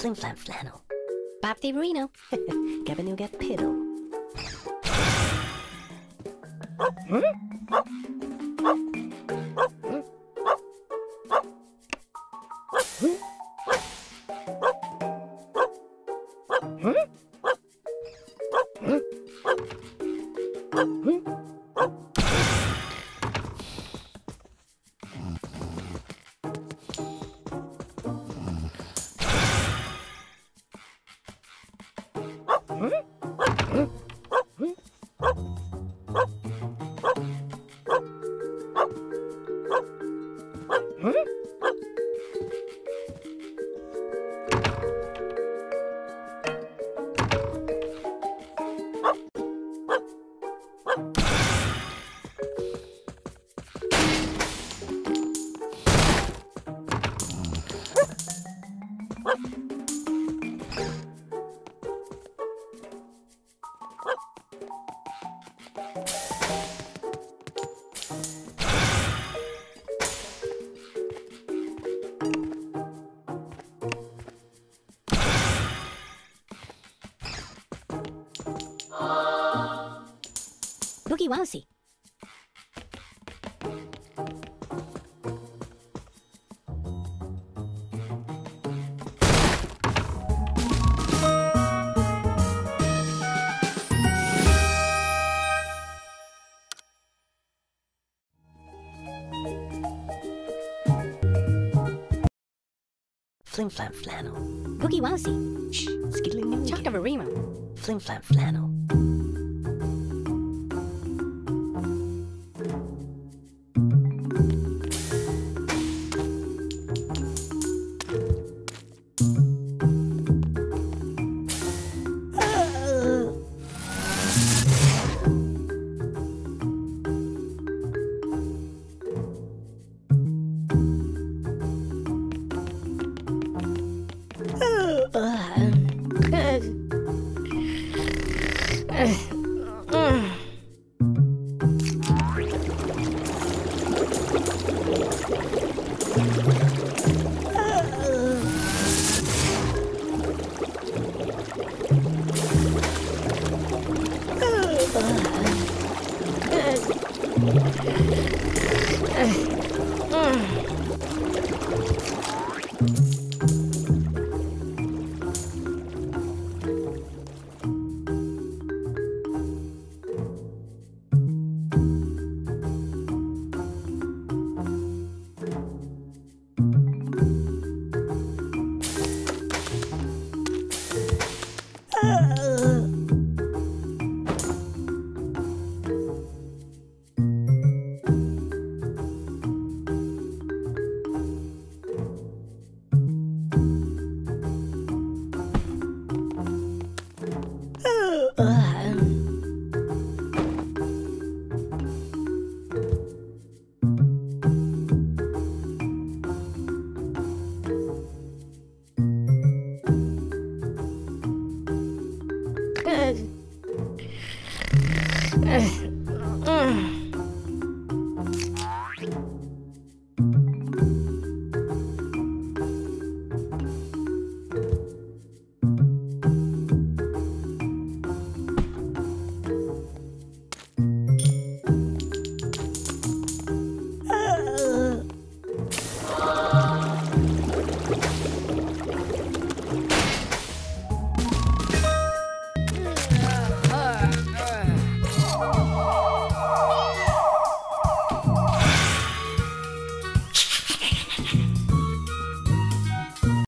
flim flam flannel. Bob Di Marino. Gavin, you get piddle. Boogie Wowsy. Flim flam flannel. Boogie Wowsy. Shh. Skiddling Chocobarimo. Flim flam flannel.